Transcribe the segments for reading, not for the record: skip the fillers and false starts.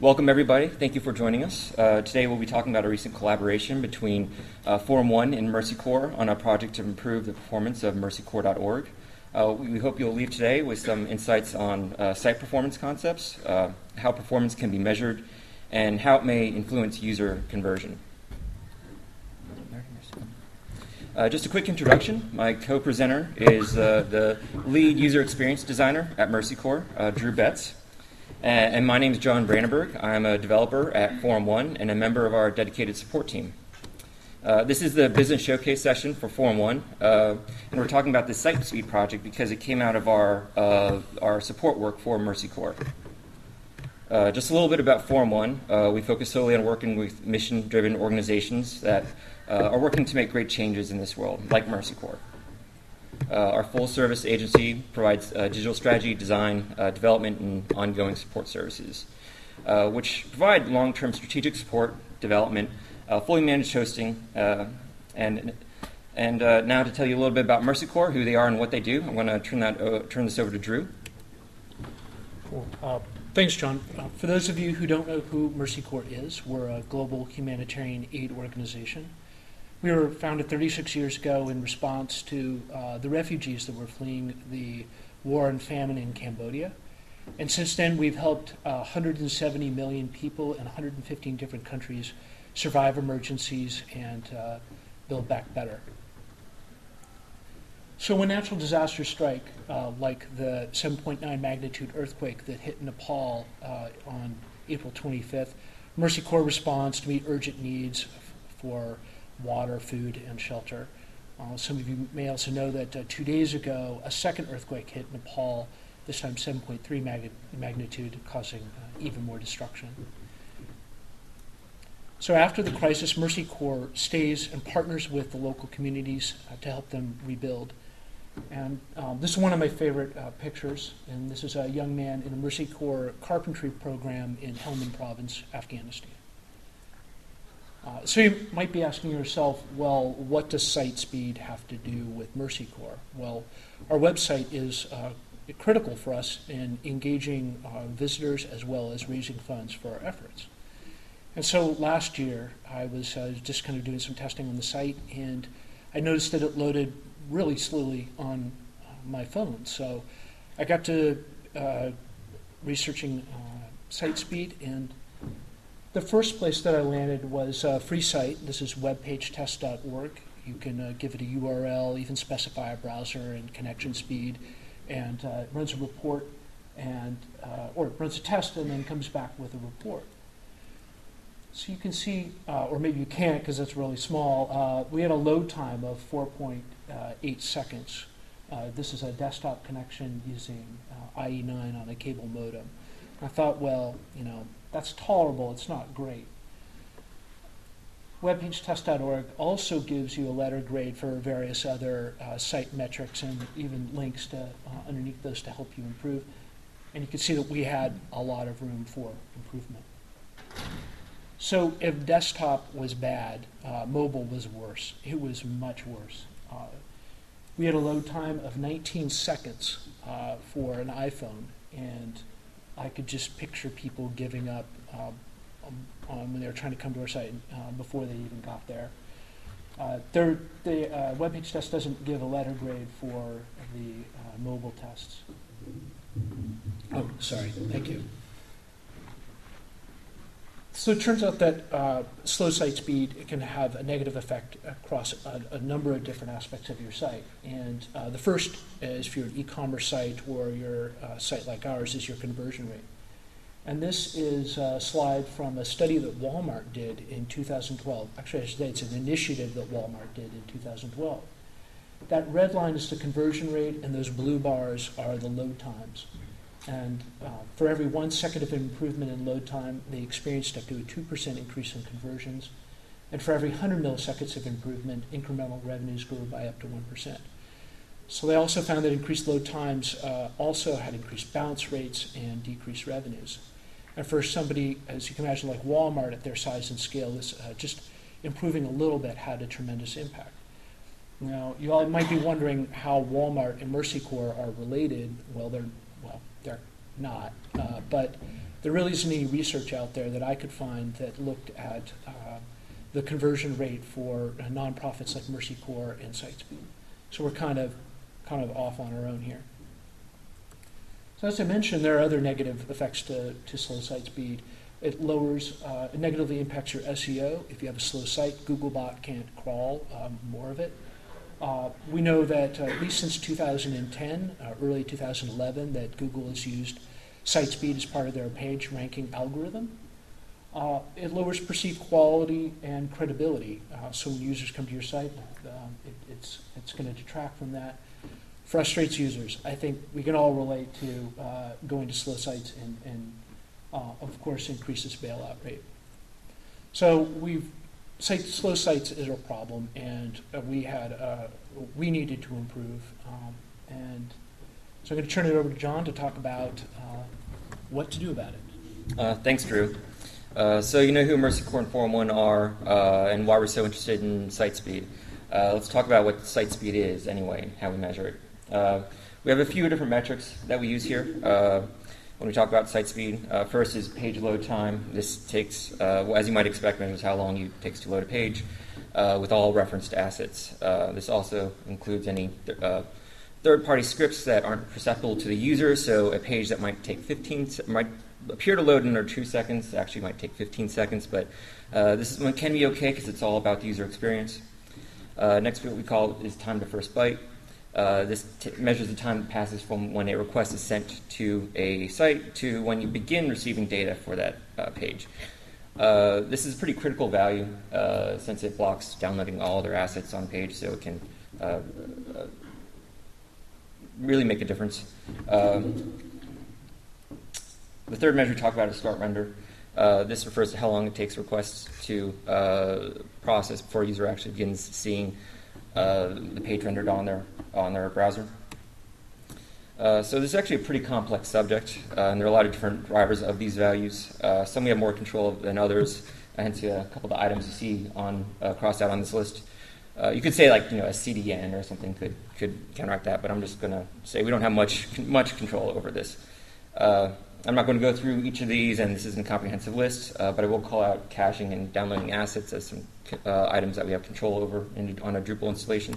Welcome, everybody. Thank you for joining us. Today we'll be talking about a recent collaboration between Forum One and Mercy Corps on a project to improve the performance of mercycorps.org. We hope you'll leave today with some insights on site performance concepts, how performance can be measured, and how it may influence user conversion. Just a quick introduction. My co-presenter is the lead user experience designer at Mercy Corps, Drew Betts. And my name is John Brandenburg. I'm a developer at Forum One and a member of our dedicated support team. This is the business showcase session for Forum One, and we're talking about the site speed project because it came out of our support work for Mercy Corps. Just a little bit about Forum One. We focus solely on working with mission-driven organizations that are working to make great changes in this world, like Mercy Corps. Our full-service agency provides digital strategy, design, development, and ongoing support services, which provide long-term strategic support, development, fully managed hosting, and now to tell you a little bit about Mercy Corps, who they are and what they do, I'm going to turn this over to Drew. Cool. Thanks, John. For those of you who don't know who Mercy Corps is, we're a global humanitarian aid organization. We were founded 36 years ago in response to the refugees that were fleeing the war and famine in Cambodia. And since then, we've helped 170 million people in 115 different countries survive emergencies and build back better. So when natural disasters strike, like the 7.9 magnitude earthquake that hit Nepal on April 25th, Mercy Corps responds to meet urgent needs for water, food, and shelter. Some of you may also know that 2 days ago, a second earthquake hit Nepal, this time 7.3 magnitude, causing even more destruction. So after the crisis, Mercy Corps stays and partners with the local communities to help them rebuild. And this is one of my favorite pictures, and this is a young man in a Mercy Corps carpentry program in Helmand Province, Afghanistan. So you might be asking yourself, well, what does site speed have to do with Mercy Corps? Well, our website is critical for us in engaging visitors as well as raising funds for our efforts. And so last year, I was just kind of doing some testing on the site, and I noticed that it loaded really slowly on my phone. So I got to researching site speed, and the first place that I landed was a free site. This is WebPageTest.org. You can give it a URL, even specify a browser and connection speed, and it runs a report, and or it runs a test and then comes back with a report. So you can see, or maybe you can't because it's really small, we had a load time of 4.8 seconds. This is a desktop connection using IE9 on a cable modem. I thought, well, you know, that's tolerable, it's not great. WebPageTest.org also gives you a letter grade for various other site metrics and even links to, underneath those to help you improve. And you can see that we had a lot of room for improvement. So if desktop was bad, mobile was worse. It was much worse. We had a load time of 19 seconds for an iPhone, and I could just picture people giving up when they were trying to come to our site before they even got there. The WebPage test doesn't give a letter grade for the mobile tests. Oh, sorry. Thank you. So it turns out that slow site speed can have a negative effect across a number of different aspects of your site. And the first is, if you're an e-commerce site or your site like ours, is your conversion rate. And this is a slide from a study that Walmart did in 2012. Actually, I should say it's an initiative that Walmart did in 2012. That red line is the conversion rate, and those blue bars are the load times. And for every 1 second of improvement in load time, they experienced up to a 2% increase in conversions. And for every 100 milliseconds of improvement, incremental revenues grew by up to 1%. So they also found that increased load times also had increased bounce rates and decreased revenues. And for somebody, as you can imagine, like Walmart at their size and scale, this, just improving a little bit had a tremendous impact. Now, you all might be wondering how Walmart and Mercy Corps are related. Well, they're not, but there really isn't any research out there that I could find that looked at the conversion rate for nonprofits like Mercy Corps and Sightspeed. So we're kind of off on our own here. So as I mentioned, there are other negative effects to slow site speed. It lowers, it negatively impacts your SEO. If you have a slow site, Googlebot can't crawl more of it. We know that at least since 2010, early 2011, that Google has used site speed as part of their page ranking algorithm. It lowers perceived quality and credibility. So when users come to your site, it's going to detract from that. Frustrates users. I think we can all relate to going to slow sites and of course, increases bailout rate. So slow sites is a problem, and we needed to improve. And so I'm going to turn it over to John to talk about what to do about it. Thanks, Drew. So you know who Mercy Corps and Forum One are and why we're so interested in site speed. Let's talk about what site speed is anyway and how we measure it. We have a few different metrics that we use here when we talk about site speed. First is page load time. This takes, as you might expect, measures how long it takes to load a page with all referenced assets. This also includes any third-party scripts that aren't perceptible to the user. So a page that might take might appear to load in under 2 seconds, actually might take 15 seconds, but this one can be okay because it's all about the user experience. Next, what we call is time to first byte. This measures the time that passes from when a request is sent to a site to when you begin receiving data for that page. This is pretty critical value since it blocks downloading all their assets on page, so it can really make a difference. The third measure we talk about is start render. This refers to how long it takes requests to process before a user actually begins seeing the page rendered on their browser. So this is actually a pretty complex subject, and there are a lot of different drivers of these values. Some we have more control of than others, hence a couple of the items you see on crossed out on this list. You could say a CDN or something could counteract that, but I'm just going to say we don't have much control over this. I'm not going to go through each of these, and this isn't a comprehensive list, but I will call out caching and downloading assets as some items that we have control over on a Drupal installation.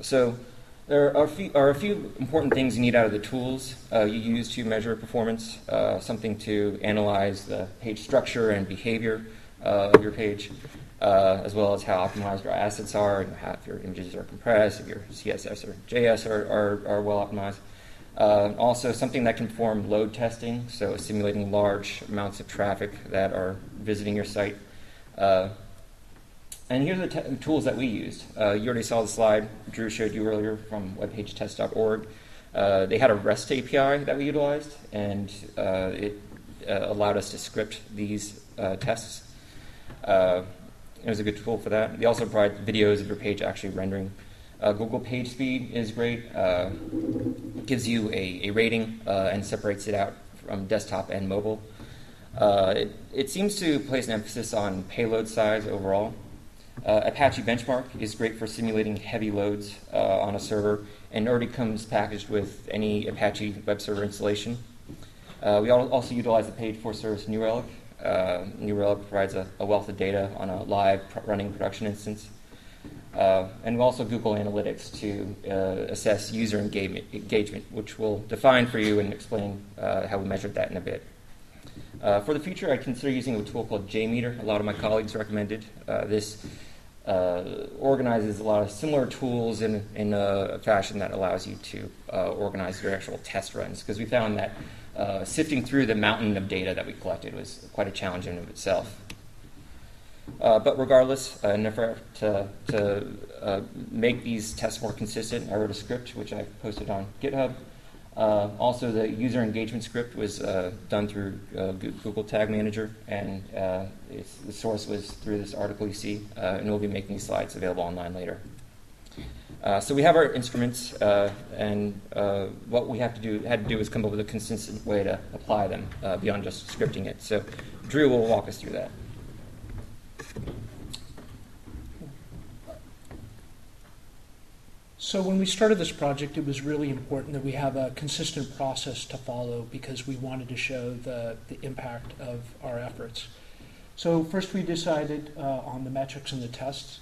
So there are a few important things you need out of the tools you use to measure performance, something to analyze the page structure and behavior of your page, as well as how optimized your assets are, and how if your images are compressed, if your CSS or JS are well optimized. Also, something that can perform load testing, so simulating large amounts of traffic that are visiting your site. And here are the tools that we used. You already saw the slide Drew showed you earlier from WebPageTest.org. They had a REST API that we utilized, and it allowed us to script these tests. It was a good tool for that. They also provide videos of your page actually rendering. Google Page Speed is great. It gives you a rating and separates it out from desktop and mobile. It seems to place an emphasis on payload size overall. Apache Benchmark is great for simulating heavy loads on a server and already comes packaged with any Apache web server installation. We also utilize the page-for service New Relic. New Relic provides a wealth of data on a live running production instance. And also Google Analytics to assess user engagement, which we'll define for you and explain how we measured that in a bit. For the future, I consider using a tool called JMeter. A lot of my colleagues recommended. This organizes a lot of similar tools in a fashion that allows you to organize your actual test runs, because we found that sifting through the mountain of data that we collected was quite a challenge in and of itself. But regardless, in an effort to make these tests more consistent, I wrote a script which I posted on GitHub. Also, the user engagement script was done through Google Tag Manager, and the source was through this article you see, and we'll be making these slides available online later. So we have our instruments, and what we had to do is come up with a consistent way to apply them beyond just scripting it. So Drew will walk us through that. So when we started this project, it was really important that we have a consistent process to follow because we wanted to show the impact of our efforts. So first we decided on the metrics and the tests.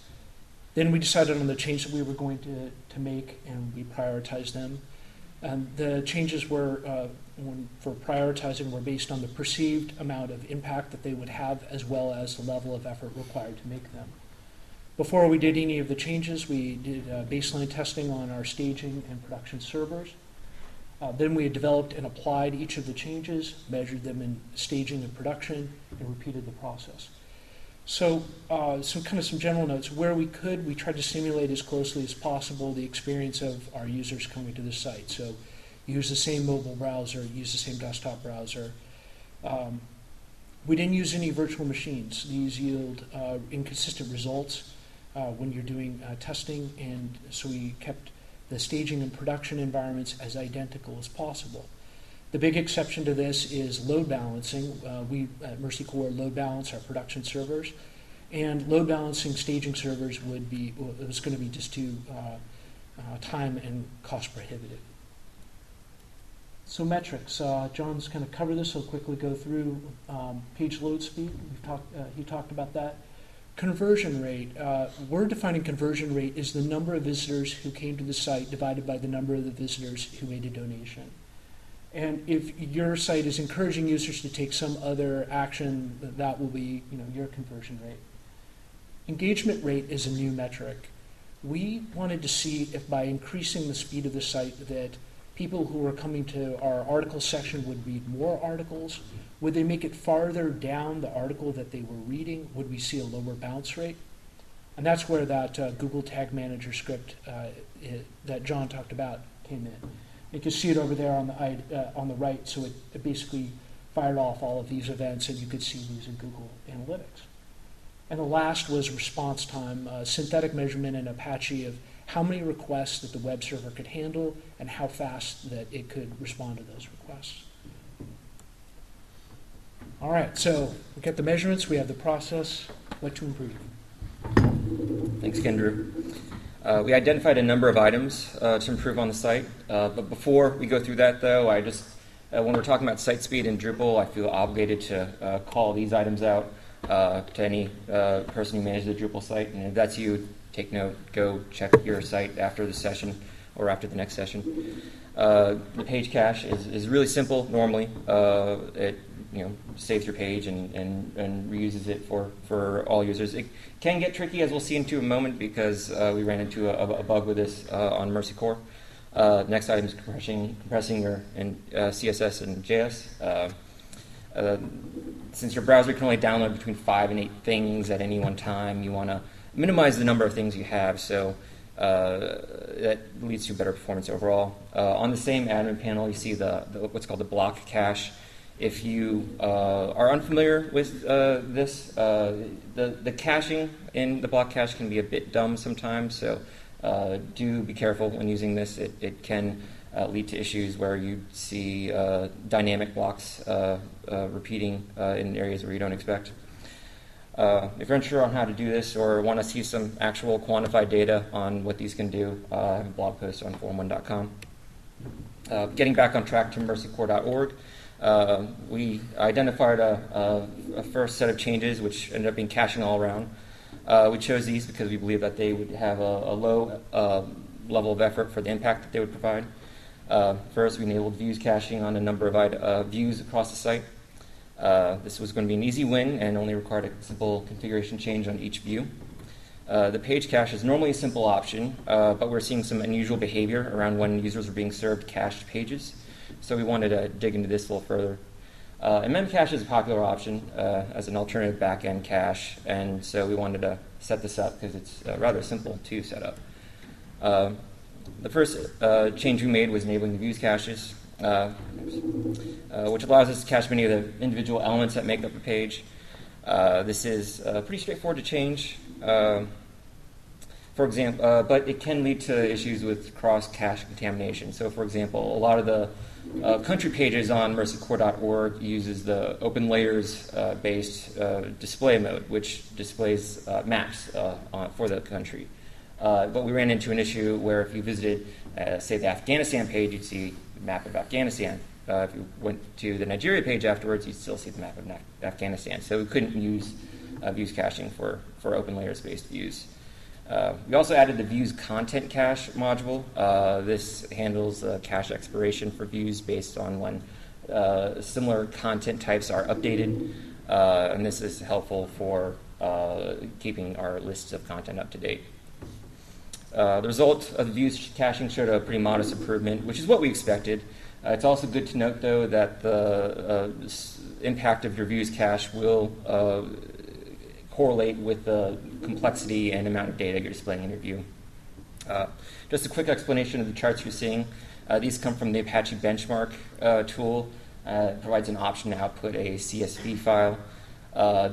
Then we decided on the change that we were going to make, and we prioritized them. The changes were, for prioritizing, were based on the perceived amount of impact that they would have as well as the level of effort required to make them. Before we did any of the changes, we did baseline testing on our staging and production servers. Then we developed and applied each of the changes, measured them in staging and production, and repeated the process. So some general notes. Where we could, we tried to simulate as closely as possible the experience of our users coming to the site. So use the same mobile browser, use the same desktop browser. We didn't use any virtual machines. These yield inconsistent results when you're doing testing, and so we kept the staging and production environments as identical as possible. The big exception to this is load balancing. We at Mercy Corps load balance our production servers, and load balancing staging servers would be, it was going to be just too time and cost prohibitive. So metrics. John's going to cover this. I'll quickly go through page load speed. He talked about that. Conversion rate. We're defining conversion rate as the number of visitors who came to the site divided by the number of the visitors who made a donation. And if your site is encouraging users to take some other action, that will be, you know, your conversion rate. Engagement rate is a new metric. We wanted to see if by increasing the speed of the site that people who are coming to our article section would read more articles. Would they make it farther down the article that they were reading? Would we see a lower bounce rate? And that's where that Google Tag Manager script that John talked about came in. You can see it over there on the right, so it basically fired off all of these events, and you could see these in Google Analytics. And the last was response time, synthetic measurement in Apache of how many requests that the web server could handle and how fast that it could respond to those requests. All right, so we got the measurements, we have the process, what to improve. Thanks again, Drew. We identified a number of items to improve on the site, but before we go through that, though, I just, when we're talking about site speed in Drupal, I feel obligated to call these items out to any person who manages the Drupal site, and if that's you, take note, go check your site after the session or after the next session. The page cache is really simple normally. It saves your page and reuses it for all users. It can get tricky, as we'll see into a moment, because we ran into a bug with this on Mercy Corps. Next item is compressing your CSS and JS. Since your browser can only download between 5 and 8 things at any one time, you want to minimize the number of things you have, so that leads to better performance overall. On the same admin panel, you see the what's called the block cache. If you are unfamiliar with this, the caching in the block cache can be a bit dumb sometimes, so do be careful when using this. It can lead to issues where you see dynamic blocks repeating in areas where you don't expect. If you're unsure on how to do this or want to see some actual quantified data on what these can do, I have a blog post on forumone.com. Getting back on track to mercycorps.org, we identified a first set of changes which ended up being caching all around. We chose these because we believe that they would have a low level of effort for the impact that they would provide. First, we enabled views caching on a number of views across the site. This was going to be an easy win and only required a simple configuration change on each view. The page cache is normally a simple option, but we're seeing some unusual behavior around when users are being served cached pages, so we wanted to dig into this a little further. And Memcache is a popular option as an alternative back-end cache, and so we wanted to set this up because it's rather simple to set up. The first change we made was enabling the views caches. Which allows us to cache many of the individual elements that make up a page. This is pretty straightforward to change, for example, but it can lead to issues with cross-cache contamination. So, for example, a lot of the country pages on mercycorps.org uses the open layers-based display mode, which displays maps for the country. But we ran into an issue where if you visited, say, the Afghanistan page, you'd see a map of Afghanistan. If you went to the Nigeria page afterwards, you'd still see the map of Afghanistan. So we couldn't use views caching for open layer based views. We also added the views content cache module. This handles cache expiration for views based on when similar content types are updated. And this is helpful for keeping our lists of content up to date. The result of the views caching showed a pretty modest improvement, which is what we expected. It's also good to note, though, that the impact of your views cache will correlate with the complexity and amount of data you're displaying in your view. Just a quick explanation of the charts you're seeing. These come from the Apache Benchmark tool. It provides an option to output a CSV file.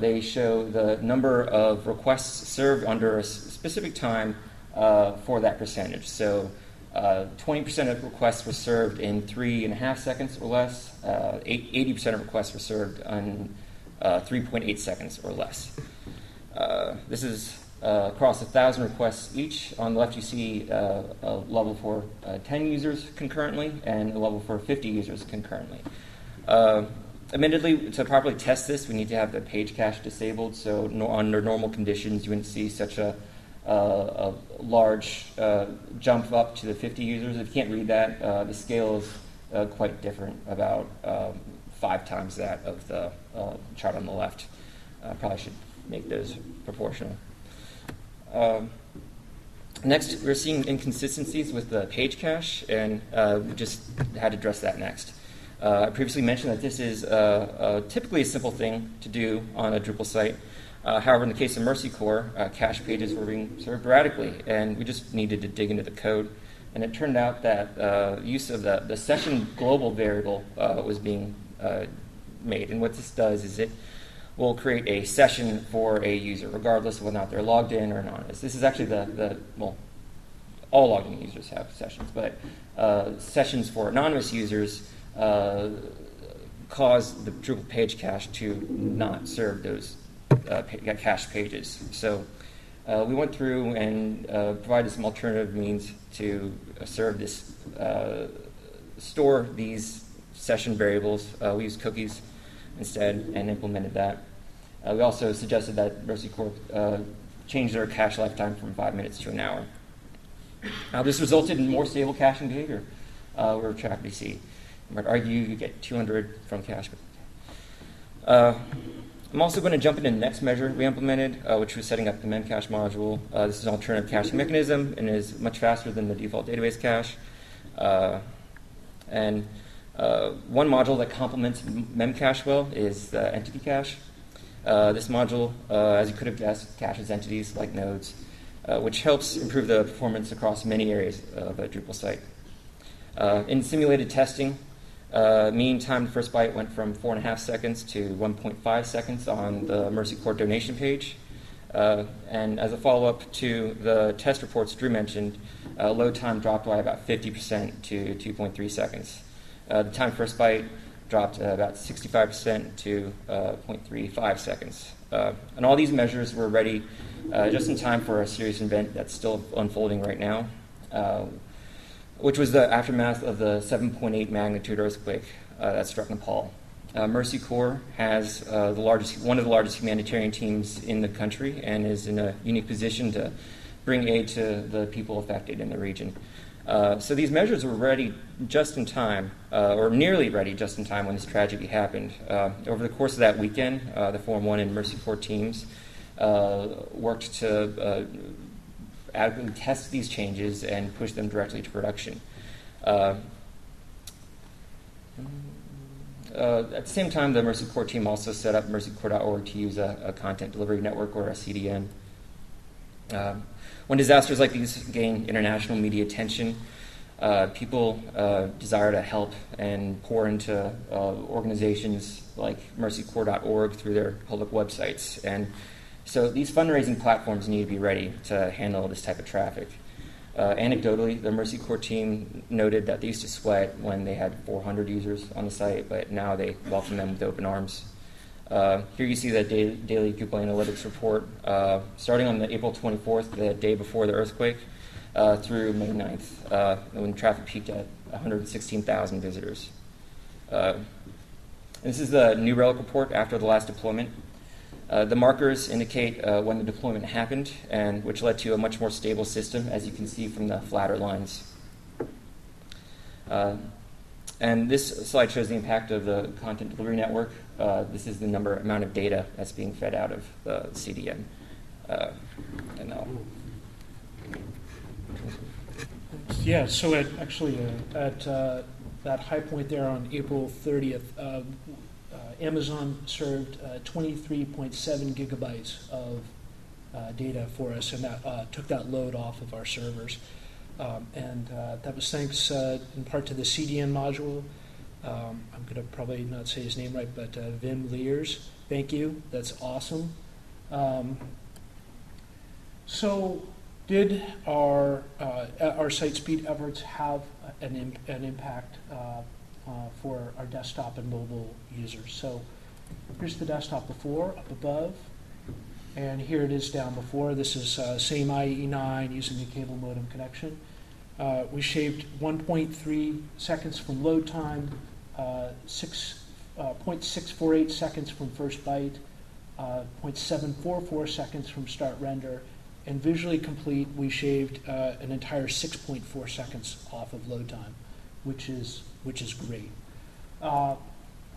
They show the number of requests served under a specific time for that percentage. So 20% of requests were served in 3.5 seconds or less. 80% of requests were served in 3.8 seconds or less. This is across 1,000 requests each. On the left, you see a level for 10 users concurrently and a level for 50 users concurrently. Admittedly, to properly test this, we need to have the page cache disabled. So under normal conditions, you wouldn't see such a large jump up to the 50 users. If you can't read that, the scale is quite different, about 5 times that of the chart on the left. I probably should make those proportional. Next, we're seeing inconsistencies with the page cache, and we just had to address that next. I previously mentioned that this is typically a simple thing to do on a Drupal site. However, in the case of Mercy Corps, cache pages were being served radically, and we just needed to dig into the code. And it turned out that use of the session global variable was being made. And what this does is it will create a session for a user, regardless of whether or not they're logged in or not. This is actually well, all logged in users have sessions, but sessions for anonymous users cause the Drupal page cache to not serve those cache pages. So we went through and provided some alternative means to serve this, store these session variables. We used cookies instead and implemented that. We also suggested that Mercy Corps change their cache lifetime from 5 minutes to an hour. Now, this resulted in more stable caching behavior. We were trapped to see. You might argue you get 200 from cache. I'm also going to jump into the next measure we implemented, which was setting up the Memcache module. This is an alternative caching mechanism and is much faster than the default database cache. One module that complements Memcache well is the Entity Cache. This module, as you could have guessed, caches entities like nodes, which helps improve the performance across many areas of a Drupal site. In simulated testing, mean time to first byte went from 4.5 seconds to 1.5 seconds on the Mercy Corps donation page. And as a follow-up to the test reports Drew mentioned, load time dropped by about 50% to 2.3 seconds. The time first byte dropped about 65% to 0.35 seconds. And all these measures were ready just in time for a serious event that's still unfolding right now, which was the aftermath of the 7.8 magnitude earthquake that struck Nepal. Mercy Corps has one of the largest humanitarian teams in the country and is in a unique position to bring aid to the people affected in the region. So these measures were ready just in time, or nearly ready just in time when this tragedy happened. Over the course of that weekend, the Forum One and Mercy Corps teams worked to adequately test these changes and push them directly to production. At the same time, the Mercy Corps team also set up mercycorps.org to use a content delivery network, or a CDN. When disasters like these gain international media attention, people desire to help and pour into organizations like mercycorps.org through their public websites. And so these fundraising platforms need to be ready to handle this type of traffic. Anecdotally, the Mercy Corps team noted that they used to sweat when they had 400 users on the site, but now they welcome them with open arms. Here you see that daily Google Analytics report, starting on the April 24th, the day before the earthquake, through May 9th, when traffic peaked at 116,000 visitors. This is the New Relic report after the last deployment. The markers indicate when the deployment happened, and which led to a much more stable system, as you can see from the flatter lines. And this slide shows the impact of the content delivery network. This is the amount of data that's being fed out of the CDN. And I'll... Yeah, so at that high point there on April 30th, Amazon served 23.7 gigabytes of data for us, and that took that load off of our servers. And that was thanks in part to the CDN module. I'm going to probably not say his name right, but Vim Leers. Thank you. That's awesome. So did our site speed efforts have an impact for our desktop and mobile users? So here's the desktop before, up above. And here it is down before. This is same IE9 using the cable modem connection. We shaved 1.3 seconds from load time, 0.648 seconds from first byte, 0.744 seconds from start render, and visually complete, we shaved an entire 6.4 seconds off of load time, which is great. Our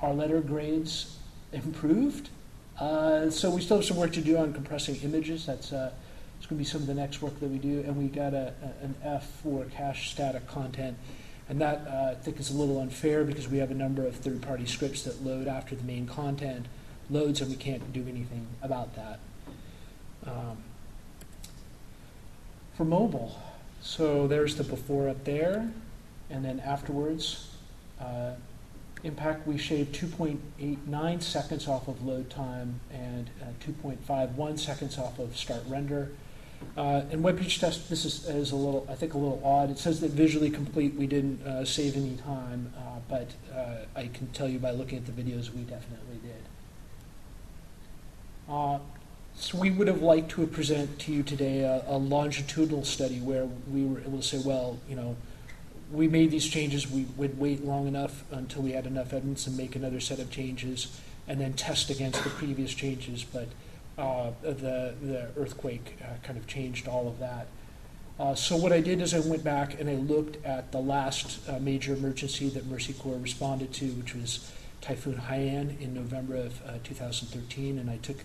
letter grades improved. So we still have some work to do on compressing images. That's it's going to be some of the next work that we do. And we got an F for cache static content. And that, I think, is a little unfair because we have a number of third-party scripts that load after the main content loads, and we can't do anything about that. For mobile, so there's the before up there. And then afterwards, impact, we shaved 2.89 seconds off of load time and 2.51 seconds off of start render. And WebPageTest, this is a little, I think, a little odd. It says that visually complete, we didn't save any time, but I can tell you by looking at the videos, we definitely did. So we would have liked to present to you today a longitudinal study where we were able to say, well, you know, we made these changes, we would wait long enough until we had enough evidence and make another set of changes and then test against the previous changes, but the earthquake kind of changed all of that. So what I did is I went back and I looked at the last major emergency that Mercy Corps responded to, which was Typhoon Haiyan in November of 2013, and I took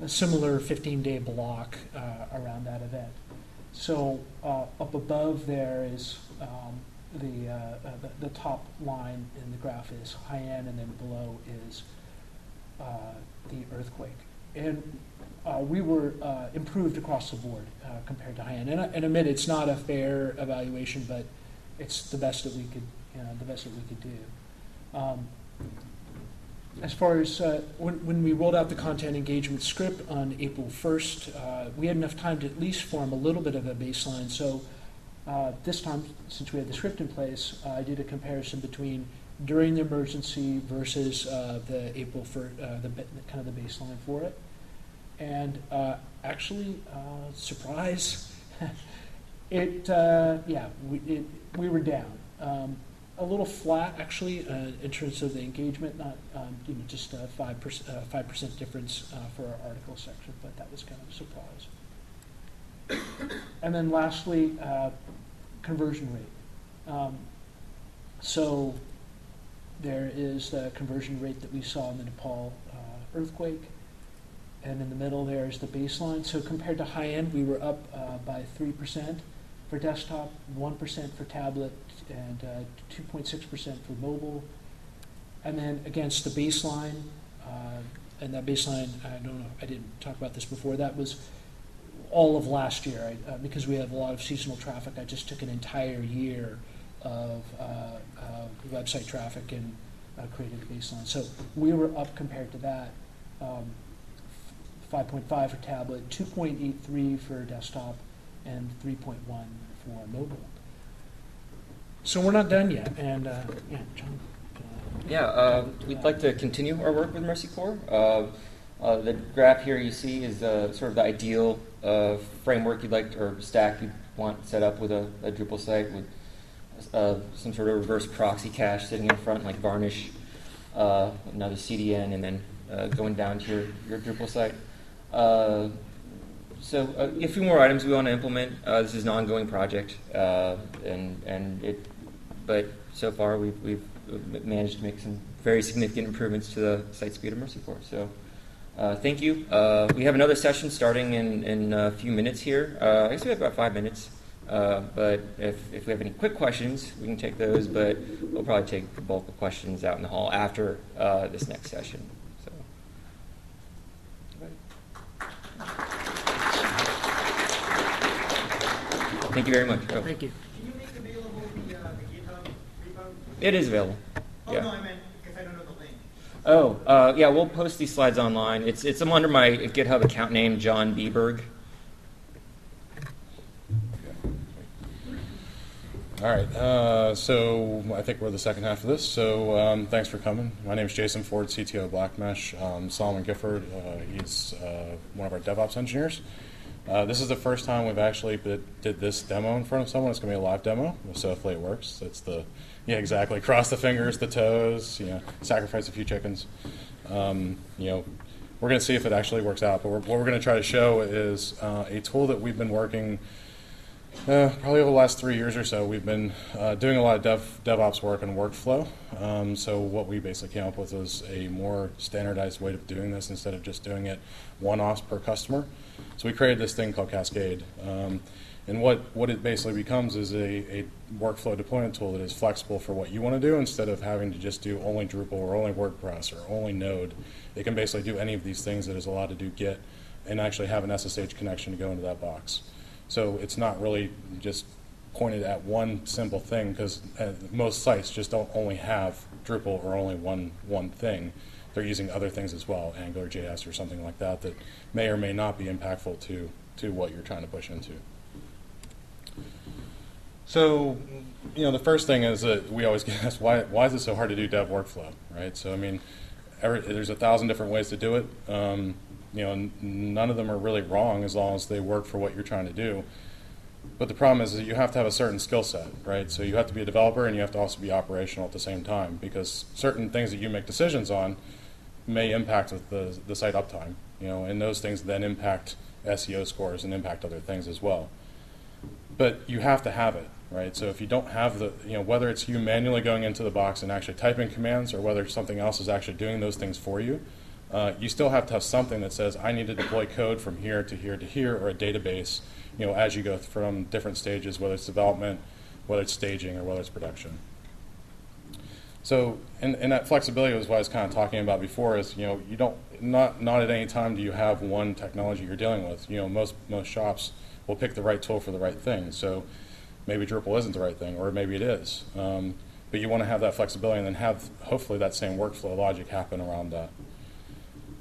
a similar 15-day block around that event. So up above there is the top line in the graph is Haiyan, and then below is the earthquake. And we were improved across the board compared to Haiyan. And admit it's not a fair evaluation, but it's the best that we could, you know, the best that we could do. As far as when we rolled out the content engagement script on April 1st, we had enough time to at least form a little bit of a baseline. So this time, since we had the script in place, I did a comparison between during the emergency versus the April 1st, kind of the baseline for it. And actually, surprise, we were down. A little flat, actually, in terms of the engagement, not just a 5% difference for our article section, but that was kind of a surprise. And then lastly, conversion rate. So there is the conversion rate that we saw in the Nepal earthquake. And in the middle there is the baseline. So compared to Haiyan, we were up by 3% for desktop, 1% for tablet, and 2.6% for mobile. And then against the baseline, and that baseline, I don't know, I didn't talk about this before, that was all of last year, because we have a lot of seasonal traffic. I just took an entire year of website traffic and created a baseline. So we were up compared to that, 5.5 for tablet, 2.83 for desktop, and 3.1 for mobile. So we're not done yet. And yeah, John. Yeah, we'd like to continue our work with Mercy Corps. The graph here you see is sort of the ideal framework you'd like, or stack you'd want set up with a Drupal site with some sort of reverse proxy cache sitting in front, like Varnish, another CDN, and then going down to your Drupal site. So a few more items we want to implement. This is an ongoing project, but so far we've managed to make some very significant improvements to the site speed of Mercy Corps. So thank you. We have another session starting in a few minutes here. I guess we have about 5 minutes. But if we have any quick questions, we can take those, but we'll probably take the bulk of questions out in the hall after this next session. So. Thank you very much. Oh. Thank you. Can you make available the GitHub repo? It is available. Oh, yeah. No, I meant because I don't know the link. Oh, yeah, we'll post these slides online. It's under my GitHub account name, John Brandenburg. All right, so I think we're the second half of this, so thanks for coming. My name is Jason Ford, CTO of Black Mesh. Solomon Gifford, he's one of our DevOps engineers. This is the first time we've actually did this demo in front of someone. It's going to be a live demo, so hopefully it works. That's the, yeah, exactly, cross the fingers, the toes, you know, sacrifice a few chickens. You know, we're going to see if it actually works out, but what we're going to try to show is a tool that we've been working probably over the last 3 years or so. We've been doing a lot of DevOps work and workflow. So what we basically came up with was a more standardized way of doing this instead of just doing it one-offs per customer. So we created this thing called Cascade. And what it basically becomes is a workflow deployment tool that is flexible for what you want to do instead of having to just do only Drupal or only WordPress or only Node. It can basically do any of these things that is allowed to do Git and actually have an SSH connection to go into that box. So it's not really just pointed at one simple thing, because most sites just don't only have Drupal or only one thing. They're using other things as well, AngularJS or something like that, that may or may not be impactful to what you're trying to push into. So, you know, the first thing is that we always get asked, why is it so hard to do dev workflow, right? So, I mean, there's 1,000 different ways to do it. You know, none of them are really wrong as long as they work for what you're trying to do. But the problem is that you have to have a certain skill set, right? So you have to be a developer and you have to also be operational at the same time, because certain things that you make decisions on may impact the site uptime, you know, and those things then impact SEO scores and impact other things as well. But you have to have it, right? So if you don't have the, you know, whether it's you manually going into the box and actually typing commands or whether something else is actually doing those things for you, you still have to have something that says, I need to deploy code from here to here to here, or a database, you know, as you go from different stages, whether it's development, whether it's staging, or whether it's production. So, and that flexibility was what I was kind of talking about before, is, you know, you don't, not at any time do you have one technology you're dealing with. You know, most shops will pick the right tool for the right thing. So maybe Drupal isn't the right thing, or maybe it is. But you want to have that flexibility and then have, hopefully, that same workflow logic happen around that.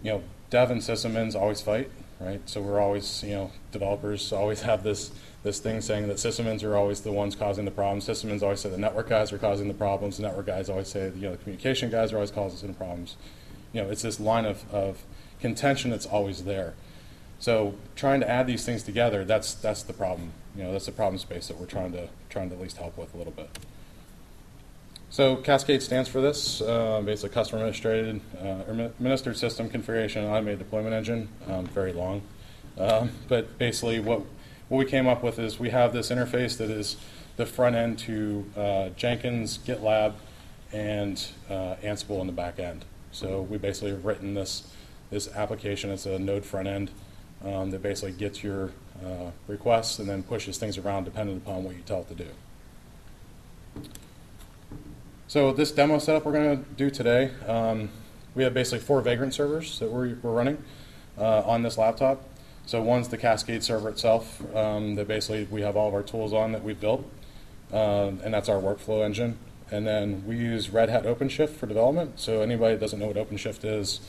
You know, dev and sysymins always fight, right? So we're always, you know, developers always have this thing saying that sysymins are always the ones causing the problems. Sysymins always say the network guys are causing the problems. The network guys always say, you know, the communication guys are always causing the problems. You know, it's this line of contention that's always there. So trying to add these things together, that's the problem. You know, that's the problem space that we're trying to at least help with a little bit. So Cascade stands for this, basically customer administered system configuration and automated deployment engine, very long. But basically what we came up with is we have this interface that is the front end to Jenkins, GitLab, and Ansible in the back end. So we basically have written this application. It's a Node front end that basically gets your requests and then pushes things around depending upon what you tell it to do. So this demo setup we're going to do today, we have basically 4 Vagrant servers that we're running on this laptop. So one's the Cascade server itself that basically we have all of our tools on that we've built, and that's our workflow engine. And then we use Red Hat OpenShift for development. So anybody that doesn't know what OpenShift is,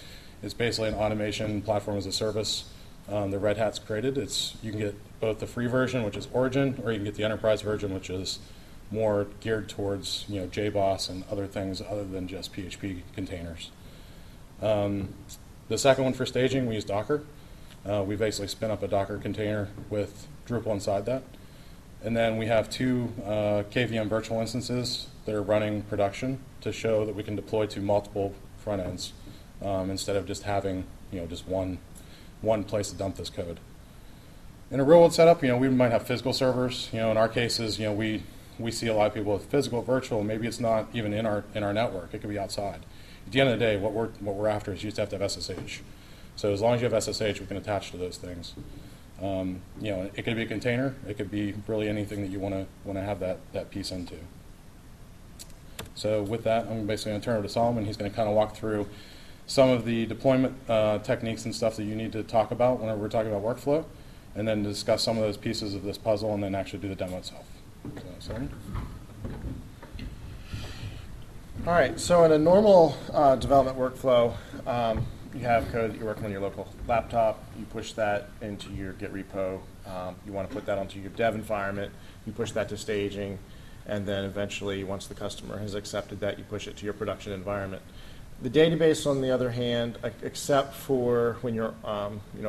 it's basically an automation platform as a service that Red Hat's created. You can get both the free version, which is Origin, or you can get the enterprise version, which is more geared towards JBoss and other things other than just PHP containers. The second one for staging, we use Docker. We basically spin up a Docker container with Drupal inside that. And then we have two KVM virtual instances that are running production to show that we can deploy to multiple front ends instead of just having just one place to dump this code. In a real world setup, we might have physical servers. In our cases, we see a lot of people with physical, virtual. Maybe it's not even in our network. It could be outside. At the end of the day, what we're after is you just have to have SSH. So as long as you have SSH, we can attach to those things. It could be a container. It could be really anything that you want to have that piece into. So with that, I'm basically going to turn it over to Solomon. He's going to kind of walk through some of the deployment techniques and stuff that you need to talk about whenever we're talking about workflow, and then discuss some of those pieces of this puzzle, and then actually do the demo itself. So, Solomon. All right. So in a normal development workflow, you have code that you're working on your local laptop. You push that into your Git repo. You want to put that onto your dev environment. You push that to staging. And then eventually, once the customer has accepted that, you push it to your production environment. The database, on the other hand, except for when you're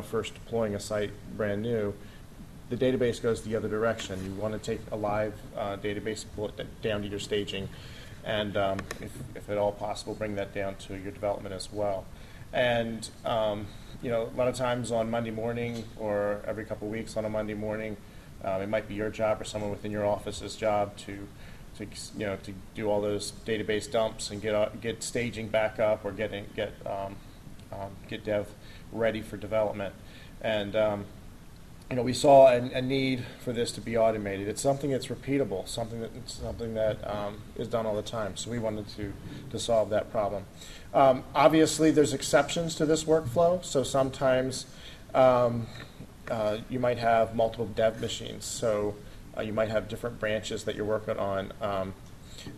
first deploying a site brand new, the database goes the other direction. You want to take a live database and pull it down to your staging. And if at all possible, bring that down to your development as well. And a lot of times on Monday morning or every couple of weeks on a Monday morning, it might be your job or someone within your office's job to do all those database dumps and get staging back up or get dev ready for development. And we saw a need for this to be automated. It's something that's repeatable, something that is done all the time. So we wanted to solve that problem. Obviously, there's exceptions to this workflow. So sometimes you might have multiple dev machines. So you might have different branches that you're working on.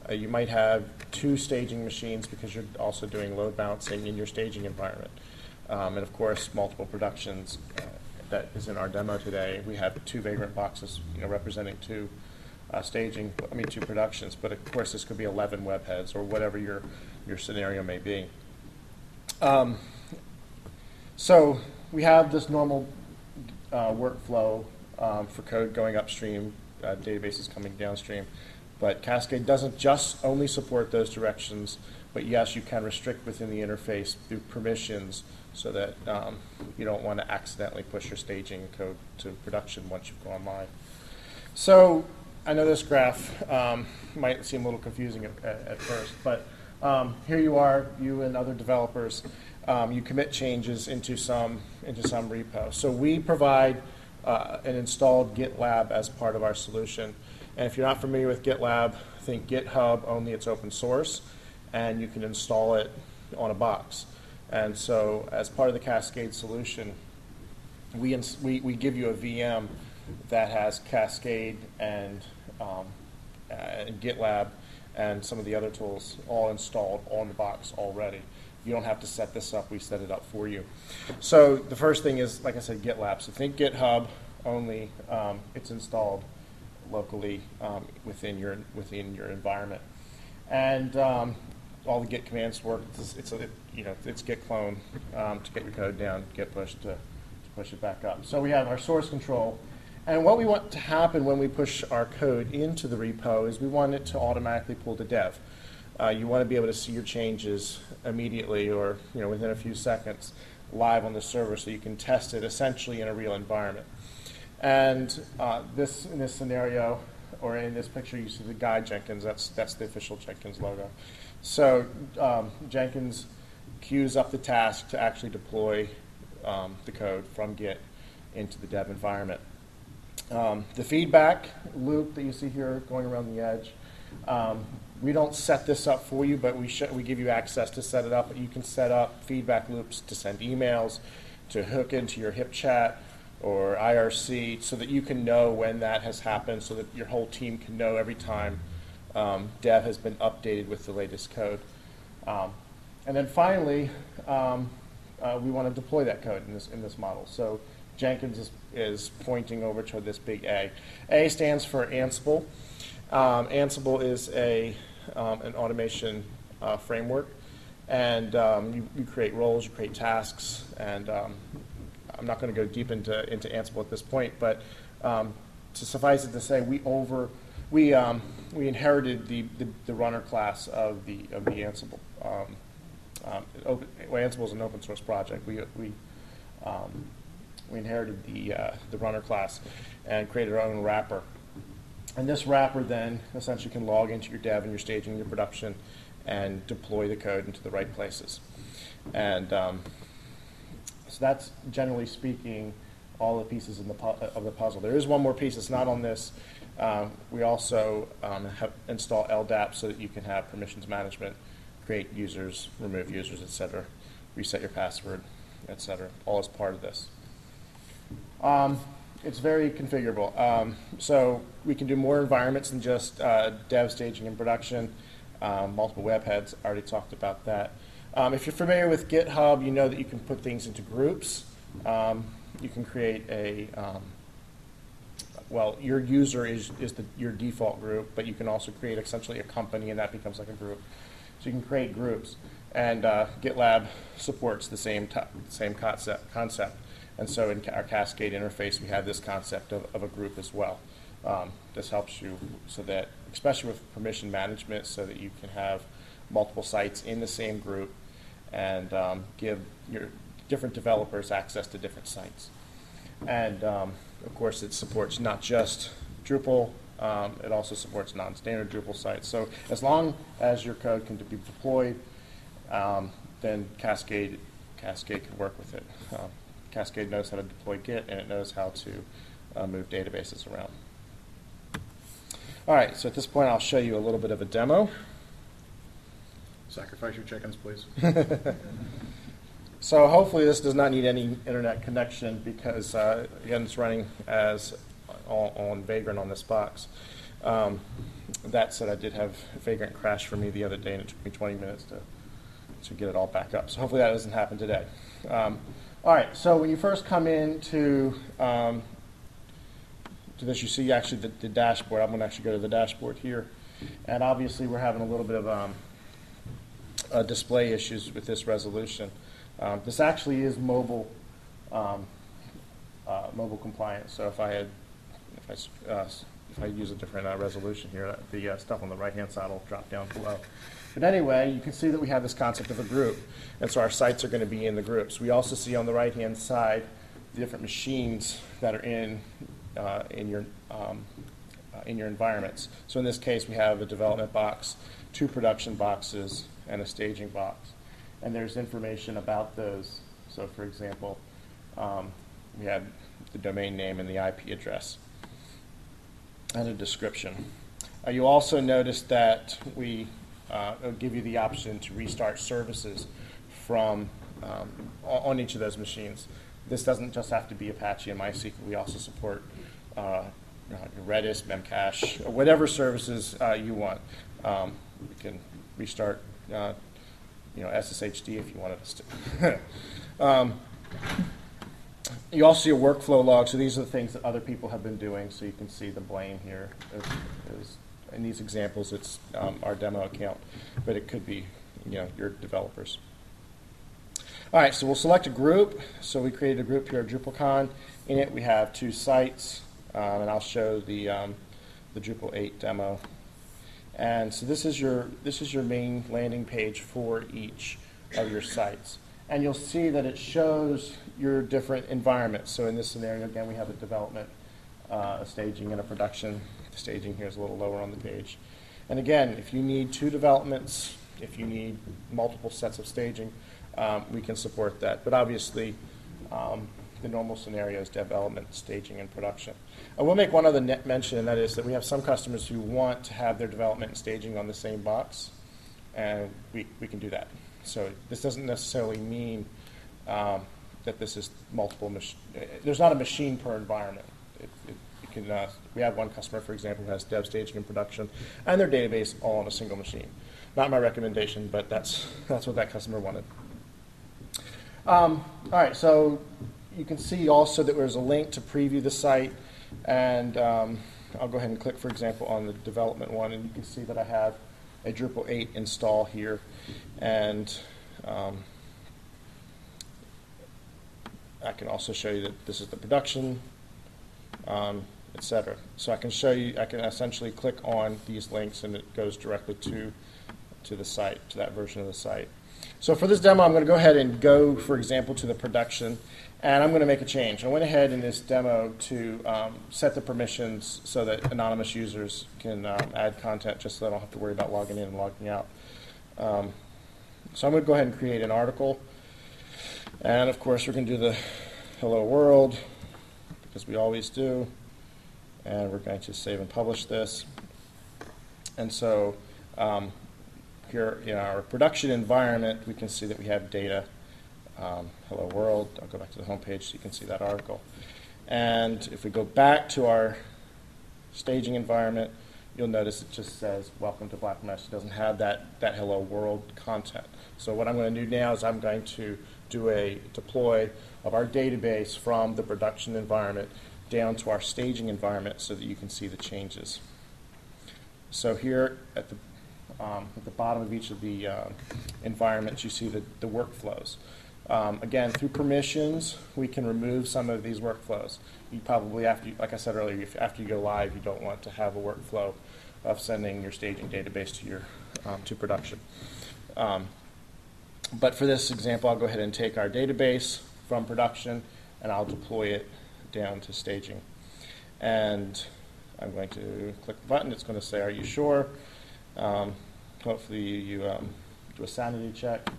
You might have two staging machines because you're also doing load balancing in your staging environment. And of course, multiple productions. That is in our demo today. We have two Vagrant boxes, representing two productions. But of course, this could be 11 web heads or whatever your scenario may be. So we have this normal workflow for code going upstream, databases coming downstream. But Cascade doesn't just only support those directions. But yes, you can restrict within the interface through permissions, so that you don't want to accidentally push your staging code to production once you've gone live. So I know this graph might seem a little confusing at first, but here you are, you and other developers. You commit changes into some repo. So we provide an installed GitLab as part of our solution. And if you're not familiar with GitLab, think GitHub, only it's open source, and you can install it on a box. And so as part of the Cascade solution, we give you a VM that has Cascade and GitLab and some of the other tools all installed on the box already. You don't have to set this up. We set it up for you. So the first thing is, like I said, GitLab. So think GitHub only. It's installed locally within your environment. And all the git commands work. It's git clone to get your code down, git push to push it back up. So we have our source control. And what we want to happen when we push our code into the repo is we want it to automatically pull to dev. You want to be able to see your changes immediately or within a few seconds live on the server so you can test it essentially in a real environment. And in this scenario, or in this picture, you see the guy Jenkins. That's the official Jenkins logo. So Jenkins queues up the task to actually deploy the code from Git into the dev environment. The feedback loop that you see here going around the edge, we don't set this up for you, but we give you access to set it up. You can set up feedback loops to send emails, to hook into your HipChat or IRC, so that you can know when that has happened, so that your whole team can know every time dev has been updated with the latest code. And then finally, we want to deploy that code in this model. So Jenkins is pointing over to this big A. A stands for Ansible. Ansible is an automation framework, and you create roles, you create tasks, and I'm not going to go deep into Ansible at this point, but to suffice it to say, we inherited the runner class of the Ansible. Ansible is an open source project. We inherited the runner class and created our own wrapper. And this wrapper then essentially can log into your dev and your staging and your production and deploy the code into the right places. And so that's, generally speaking, all the pieces in of the puzzle. There is one more piece that's not on this. We also have install LDAP so that you can have permissions management, create users, remove users, etc., reset your password, etc., all as part of this. It's very configurable. So we can do more environments than just dev, staging, and production, multiple web heads. I already talked about that. If you're familiar with GitHub, you know that you can put things into groups. You can create well, your user is your default group, but you can also create essentially a company, and that becomes like a group. So you can create groups. And GitLab supports the same concept. And so in our Cascade interface, we have this concept of a group as well. This helps you so that, especially with permission management, so that you can have multiple sites in the same group and give your different developers access to different sites. And, of course, it supports not just Drupal. It also supports non-standard Drupal sites. So as long as your code can be deployed, then Cascade can work with it. Cascade knows how to deploy Git, and it knows how to move databases around. All right, so at this point, I'll show you a little bit of a demo. Sacrifice your chickens, please. So hopefully this does not need any internet connection because, again, it's running as on Vagrant on this box. That said, I did have Vagrant crash for me the other day, and it took me 20 minutes to get it all back up. So hopefully that doesn't happen today. All right, so when you first come into to this, you see actually the dashboard. I'm going to actually go to the dashboard here. And obviously we're having a little bit of display issues with this resolution. This actually is mobile mobile compliance. So if I use a different resolution here, the stuff on the right-hand side will drop down below. But anyway, you can see that we have this concept of a group, and so our sites are going to be in the groups. We also see on the right-hand side the different machines that are in your environments. So in this case, we have a development box, two production boxes, and a staging box. And there's information about those. So for example, we have the domain name and the IP address and a description. You also notice that we it'll give you the option to restart services from on each of those machines. This doesn't just have to be Apache and MySQL. We also support Redis, Memcache, whatever services you want. You can restart, SSHD if you wanted us to. You also see a workflow log. So these are the things that other people have been doing. So you can see the blame here. In these examples, it's our demo account, but it could be, your developers. All right, so we'll select a group. So we created a group here at DrupalCon. In it, we have two sites, and I'll show the Drupal 8 demo. And so this is your main landing page for each of your sites, and you'll see that it shows your different environments. So in this scenario, again, we have a development, a staging, and a production. The staging here is a little lower on the page. And again, if you need two developments, if you need multiple sets of staging, we can support that. But obviously, the normal scenario is development, staging, and production. I will make one other mention, and that is that we have some customers who want to have their development and staging on the same box, and we can do that. So this doesn't necessarily mean that this is multiple there's not a machine per environment. We have one customer, for example, who has dev, staging, and production, and their database all on a single machine. Not my recommendation, but that's what that customer wanted. All right, so you can see also that there's a link to preview the site, and I'll go ahead and click, for example, on the development one, and you can see that I have a Drupal 8 install here, and I can also show you that this is the production, etc. So I can show you, I can essentially click on these links, and it goes directly to the site, to that version of the site. So for this demo, I'm going to go ahead and go, for example, to the production, and I'm going to make a change. I went ahead in this demo to set the permissions so that anonymous users can add content, just so I don't have to worry about logging in and logging out. So I'm going to go ahead and create an article, and of course we're going to do the hello world, because we always do, and we're going to save and publish this. And so here in our production environment, we can see that we have data. Hello world. I'll go back to the home page so you can see that article. And if we go back to our staging environment, you'll notice it just says welcome to Black Mesh. It doesn't have that hello world content. So what I'm going to do now is I'm going to do a deploy of our database from the production environment down to our staging environment so that you can see the changes. So here at the bottom of each of the environments, you see the workflows. Again, through permissions, we can remove some of these workflows. You probably, like I said earlier, after you go live, you don't want to have a workflow of sending your staging database to your to production. But for this example, I'll go ahead and take our database from production, and I'll deploy it down to staging. And I'm going to click the button. It's going to say, "Are you sure?" Hopefully you do a sanity check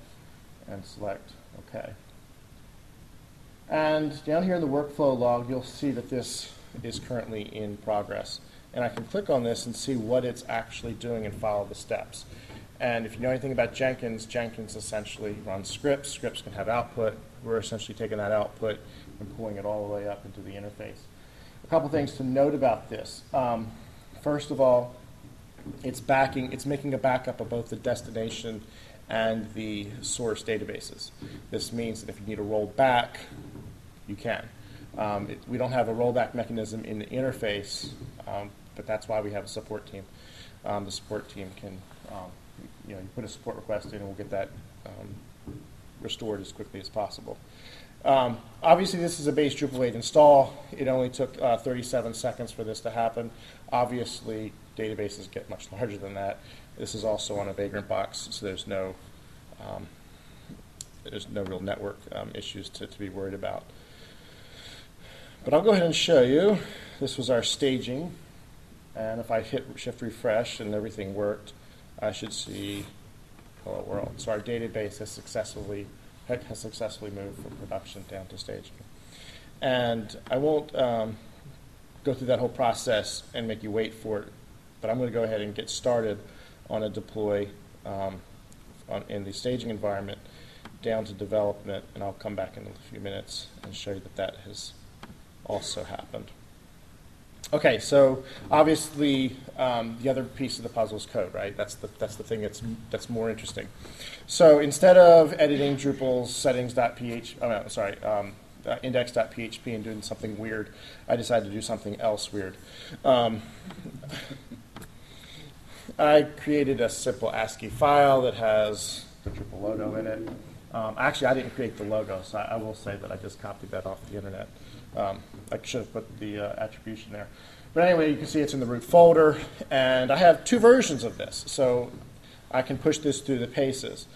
and select OK. And down here in the workflow log, you'll see that this is currently in progress. And I can click on this and see what it's actually doing and follow the steps. And if you know anything about Jenkins, Jenkins essentially runs scripts. Scripts can have output. We're essentially taking that output and pulling it all the way up into the interface. A couple things to note about this. First of all, it's making a backup of both the destination and the source databases. This means that if you need a rollback, you can. We don't have a rollback mechanism in the interface, but that's why we have a support team. The support team can, you put a support request in, and we'll get that restored as quickly as possible. Obviously, this is a base Drupal 8 install. It only took 37 seconds for this to happen. Obviously, databases get much larger than that. This is also on a Vagrant box, so there's no real network issues to be worried about. But I'll go ahead and show you. This was our staging, and if I hit shift refresh and everything worked, I should see hello world. So our database has successfully moved from production down to staging. And I won't go through that whole process and make you wait for it, but I'm going to go ahead and get started on a deploy in the staging environment down to development, and I'll come back in a few minutes and show you that has also happened. Okay, so obviously the other piece of the puzzle is code, right? That's the thing that's more interesting. So instead of editing Drupal's settings.php, index.php and doing something weird, I decided to do something else weird. I created a simple ASCII file that has the Drupal logo in it. Actually, I didn't create the logo, so I will say that I just copied that off the internet. I should have put the attribution there. But anyway, you can see it's in the root folder, and I have two versions of this, so I can push this through the paces.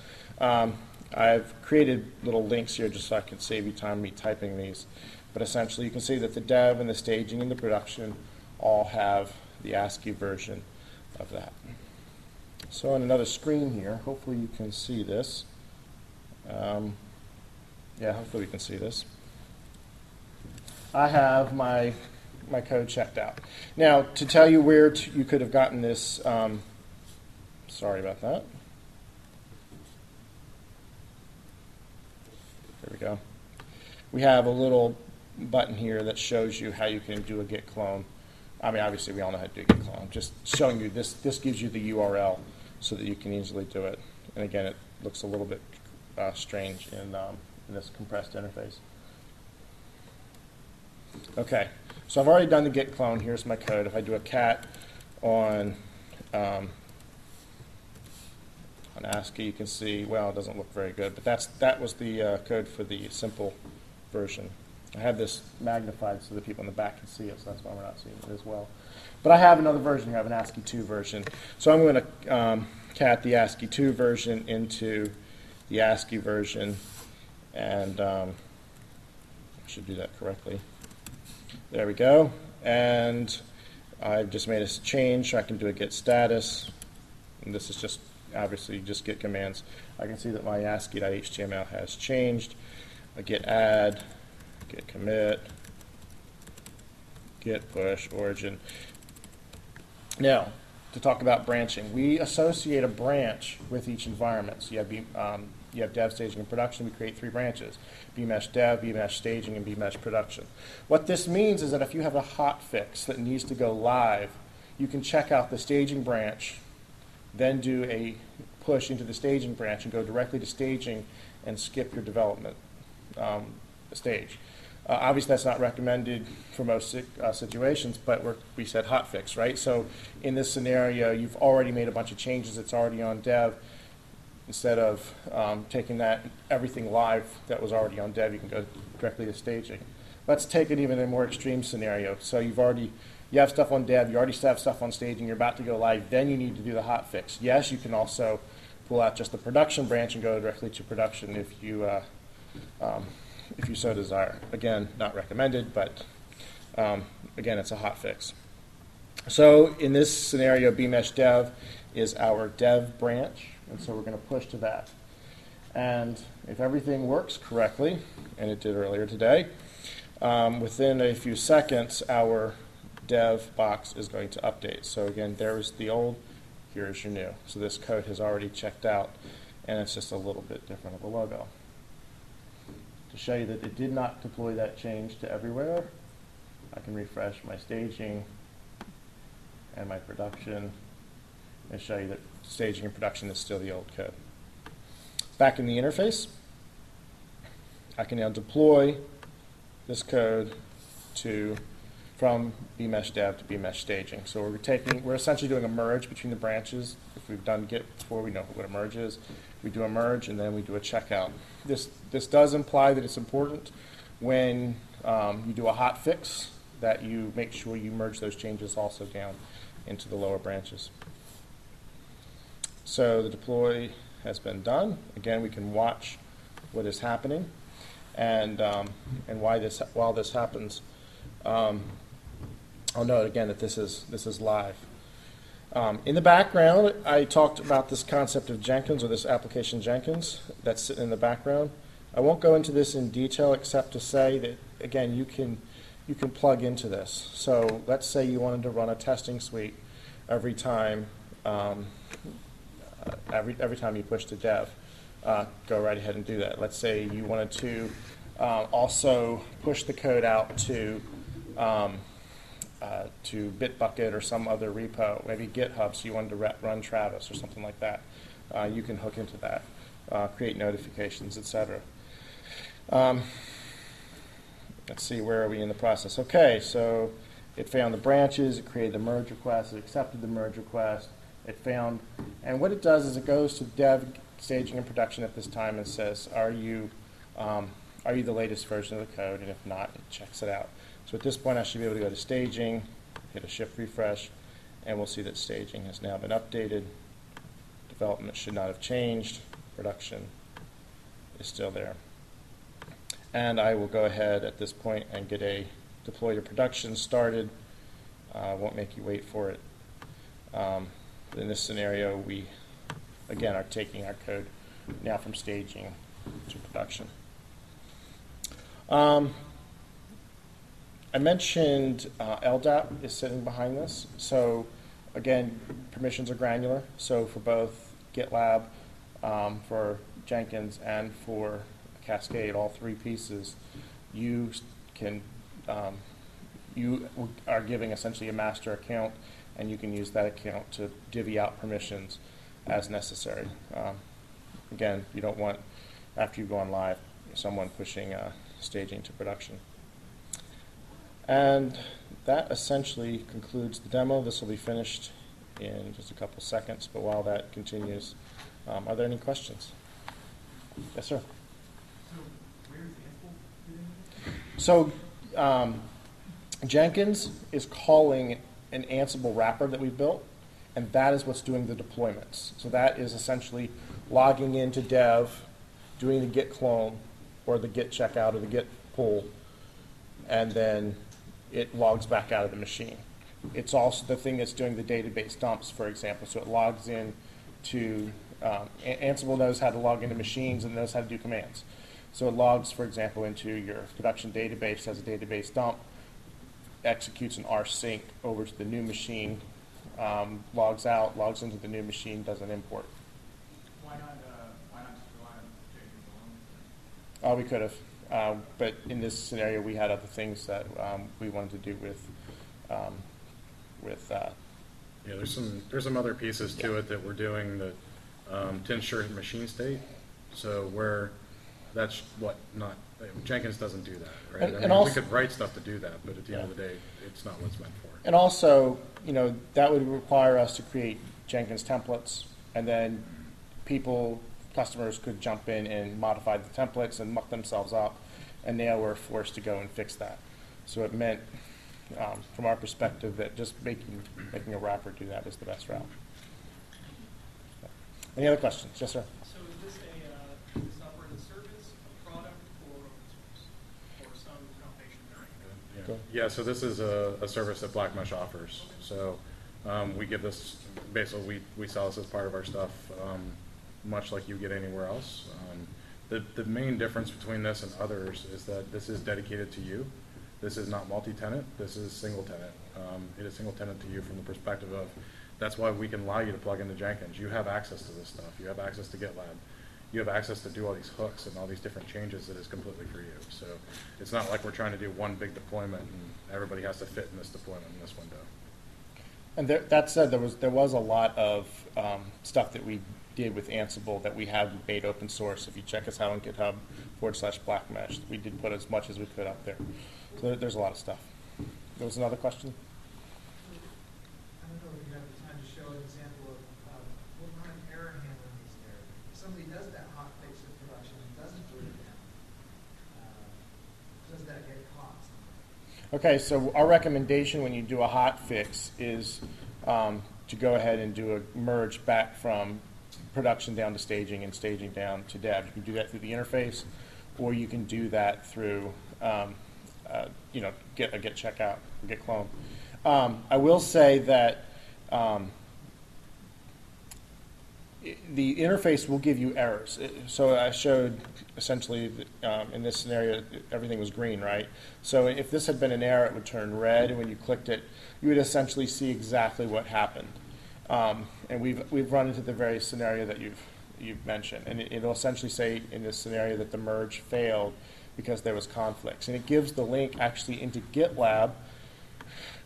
I've created little links here just so I can save you time me typing these. But essentially, you can see that the dev and the staging and the production all have the ASCII version of that. So on another screen here, hopefully you can see this. Yeah, hopefully we can see this. I have my code checked out. Now, to tell you where you could have gotten this, sorry about that. There we go. We have a little button here that shows you how you can do a git clone. I mean, obviously, we all know how to do a git clone. I'm just showing you this. This gives you the URL so that you can easily do it. And again, it looks a little bit strange in this compressed interface. Okay, So I've already done the git clone. Here's my code. If I do a cat on ASCII, you can see, well, it doesn't look very good, but that was the code for the simple version. I have this magnified so the people in the back can see it, so that's why we're not seeing it as well. But I have another version here. I have an ASCII 2 version. So I'm going to cat the ASCII 2 version into the ASCII version, and I should do that correctly. There we go. And I've just made a change, so I can do a git status. And this is just obviously just git commands. I can see that my ASCII.html has changed. A git add, git commit, git push, origin. Now, to talk about branching, we associate a branch with each environment. So you have dev, staging, and production. We create three branches: bmesh dev, bmesh staging, and bmesh production. What this means is that if you have a hotfix that needs to go live, you can check out the staging branch, then do a push into the staging branch and go directly to staging and skip your development stage. Obviously, that's not recommended for most situations, but we said hotfix, right? So in this scenario, you've already made a bunch of changes. It's already on dev. Instead of taking everything live that was already on dev, you can go directly to staging. Let's take it even in a more extreme scenario. So you have stuff on dev, you already have stuff on staging, you're about to go live, then you need to do the hotfix. Yes, you can also pull out just the production branch and go directly to production if you so desire. Again, not recommended, but again, it's a hot fix. So in this scenario, bmesh dev is our dev branch, and so we're going to push to that. And if everything works correctly, and it did earlier today, within a few seconds, our dev box is going to update. So again, there is the old, here is your new. So this code has already checked out, and it's just a little bit different of a logo. To show you that it did not deploy that change to everywhere, I can refresh my staging and my production and show you that staging and production is still the old code. Back in the interface, I can now deploy this code from bmesh dev to bmesh staging. So we're essentially doing a merge between the branches. If we've done git before, we know what a merge is. We do a merge and then we do a checkout. This does imply that it's important when you do a hot fix that you make sure you merge those changes also down into the lower branches. So the deploy has been done. Again, we can watch what is happening and while this happens. I'll note again that this is live. In the background, I talked about this concept of Jenkins, or this application Jenkins that's sitting in the background. I won't go into this in detail except to say that, again, you can plug into this. So let's say you wanted to run a testing suite every time you push to dev. Go right ahead and do that. Let's say you wanted to also push the code out to Bitbucket or some other repo, maybe GitHub, so you wanted to run Travis or something like that. You can hook into that, create notifications, etc. Let's see, where are we in the process? Okay, so it found the branches, it created the merge request, it accepted the merge request, it found, and what it does is it goes to dev, staging, and production at this time and says, are you the latest version of the code? And if not, it checks it out. So at this point, I should be able to go to staging, hit a shift refresh, and we'll see that staging has now been updated. Development should not have changed. Production is still there. And I will go ahead at this point and get a deploy to production started. Won't make you wait for it. In this scenario, we, again, are taking our code now from staging to production. I mentioned LDAP is sitting behind this. So again, permissions are granular. So for both GitLab, for Jenkins, and for Cascade, all three pieces, you can you are giving essentially a master account, and you can use that account to divvy out permissions as necessary. Again, you don't want, after you've gone live, someone pushing staging to production. And that essentially concludes the demo. This will be finished in just a couple seconds, but while that continues, are there any questions? Yes, sir? So where's Ansible? So Jenkins is calling an Ansible wrapper that we built, and that is what's doing the deployments. So that is essentially logging into dev, doing the git clone, or the git checkout, or the git pull, and then it logs back out of the machine. It's also the thing that's doing the database dumps, for example. So it logs in to, Ansible knows how to log into machines and knows how to do commands. So it logs, for example, into your production database, has a database dump, executes an rsync over to the new machine, logs out, logs into the new machine, does an import. Why not just rely on Jenkins alone? Oh, we could have. But in this scenario, we had other things that we wanted to do with. Yeah, there's some other pieces to it that we're doing that to ensure machine state. So where that's what not Jenkins doesn't do that, right? And I mean, also, we could write stuff to do that, but at the end of the day, it's not what's meant for. And also, you know, that would require us to create Jenkins templates, and then people, customers could jump in and modify the templates and muck themselves up, and now we're forced to go and fix that. So it meant, from our perspective, that just making a wrapper do that is the best route. So, any other questions? Yes, sir? So is this a software as a service, a product, or open source, or some combination? Yeah, so this is a service that Black Mesh offers. So we give this, basically we sell this as part of our stuff, much like you get anywhere else. The main difference between this and others is that this is dedicated to you. This is not multi-tenant, this is single-tenant. It is single-tenant to you from the perspective of, that's why we can allow you to plug into Jenkins. You have access to this stuff. You have access to GitLab. You have access to do all these hooks and all these different changes that is completely for you. So it's not like we're trying to do one big deployment and everybody has to fit in this deployment in this window. And that said, there was a lot of stuff that we did with Ansible that we have made open source. If you check us out on GitHub/Black Mesh, we did put as much as we could up there. So there's a lot of stuff. There was another question? I don't know if you have the time to show an example of what kind of error handling is there. If somebody does that hot fix of production and doesn't do it again, does that get caught? Okay, so our recommendation when you do a hot fix is to go ahead and do a merge back from production down to staging and staging down to dev. You can do that through the interface, or you can do that through you know, get checkout, get clone. I will say that the interface will give you errors. So I showed essentially in this scenario everything was green, right? So if this had been an error, it would turn red, and when you clicked it, you would essentially see exactly what happened. And we've run into the various scenario that you've mentioned, and it'll essentially say in this scenario that the merge failed because there was conflicts, and it gives the link actually into GitLab,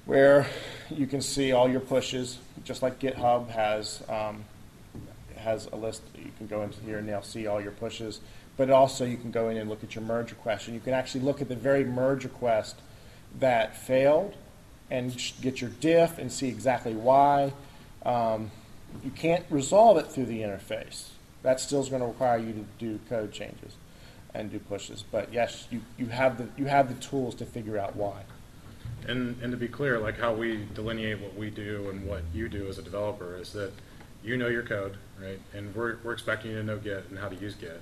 where you can see all your pushes, just like GitHub has a list. You can go into here and they'll see all your pushes, but also you can go in and look at your merge request, and you can actually look at the very merge request that failed, and get your diff and see exactly why. You can't resolve it through the interface. That still is going to require you to do code changes and do pushes. But yes, you have the tools to figure out why. And to be clear, like how we delineate what we do and what you do as a developer is that you know your code, right? And we're expecting you to know Git and how to use Git.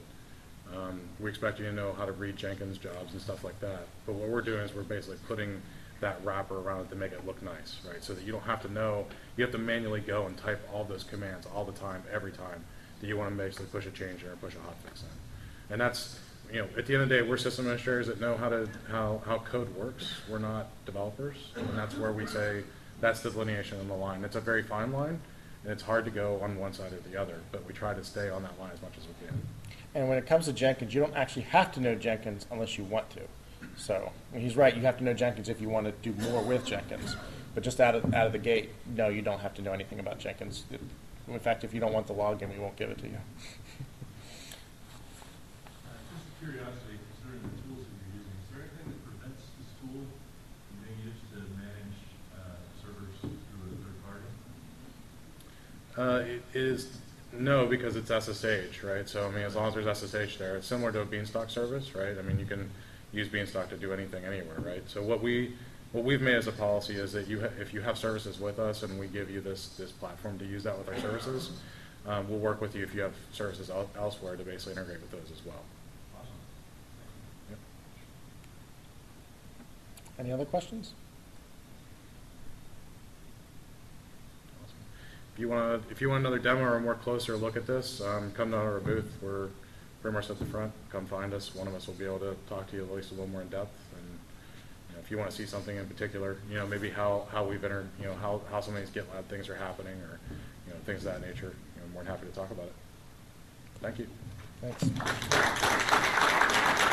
We expect you to know how to read Jenkins jobs and stuff like that. But what we're doing is we're basically putting that wrapper around it to make it look nice, right? So that you don't have to know, you have to manually go and type all those commands all the time, every time that you want to basically push a change in or push a hotfix in. And that's, you know, at the end of the day, we're system administrators that know how code works. We're not developers, and that's where we say that's the delineation on the line. It's a very fine line, and it's hard to go on one side or the other, but we try to stay on that line as much as we can. And when it comes to Jenkins, you don't actually have to know Jenkins unless you want to. So he's right. You have to know Jenkins if you want to do more with Jenkins. But just out of the gate, no, you don't have to know anything about Jenkins. In fact, if you don't want the login, we won't give it to you. Just curiosity, considering the tools that you're using, is there anything that prevents this tool from being It is no, because it's SSH, right? So I mean, as long as there's SSH there, it's similar to a Beanstalk service, right? I mean, you can use Beanstalk to do anything anywhere, right? So what we've made as a policy is that if you have services with us and we give you this platform to use that with our services, we'll work with you if you have services elsewhere to basically integrate with those as well. Awesome. Yep. Any other questions? Awesome. If you want another demo or a more closer look at this, come down to our booth. We're pretty much at the front. Come find us. One of us will be able to talk to you at least a little more in depth. And if you want to see something in particular, maybe how we've entered, how some of these GitLab things are happening, or things of that nature, we're more than happy to talk about it. Thank you. Thanks.